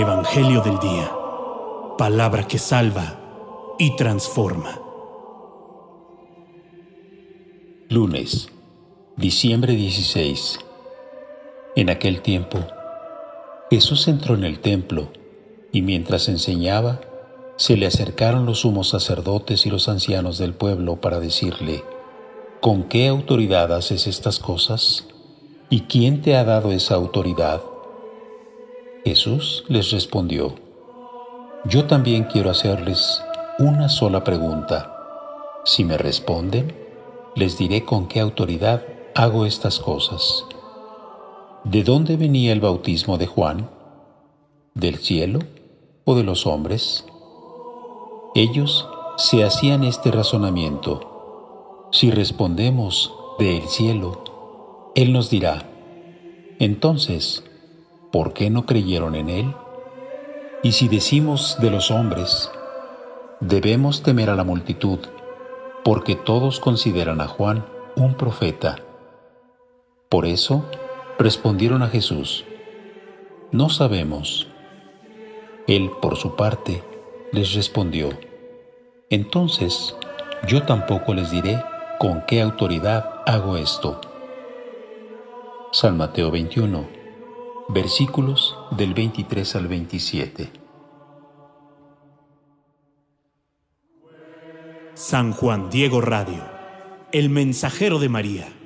el Evangelio del Día, palabra que salva y transforma. Lunes, diciembre 16. En aquel tiempo, Jesús entró en el templo, y mientras enseñaba, se le acercaron los sumos sacerdotes y los ancianos del pueblo para decirle: ¿Con qué autoridad haces estas cosas? ¿Y quién te ha dado esa autoridad? Jesús les respondió: Yo también quiero hacerles una sola pregunta. Si me responden, les diré con qué autoridad hago estas cosas. ¿De dónde venía el bautismo de Juan? ¿Del cielo o de los hombres? Ellos se hacían este razonamiento: si respondemos del cielo, Él nos dirá, entonces, ¿por qué no creyeron en Él? Y si decimos de los hombres, debemos temer a la multitud, porque todos consideran a Juan un profeta. Por eso respondieron a Jesús: No sabemos. Él, por su parte, les respondió: Entonces, yo tampoco les diré con qué autoridad hago esto. San Mateo 21, versículos del 23 al 27. San Juan Diego Radio, el mensajero de María.